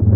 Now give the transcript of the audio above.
You